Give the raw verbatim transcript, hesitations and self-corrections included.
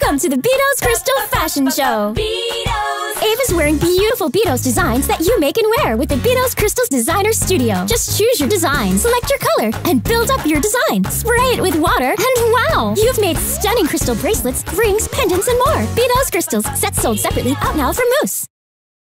Welcome to the Beados Crystal Fashion Show! Beados! Ava's wearing beautiful Beados designs that you make and wear with the Beados Crystals Designer Studio. Just choose your design, select your color, and build up your design. Spray it with water, and wow! You've made stunning crystal bracelets, rings, pendants, and more! Beados Crystals, sets sold separately, out now from Moose.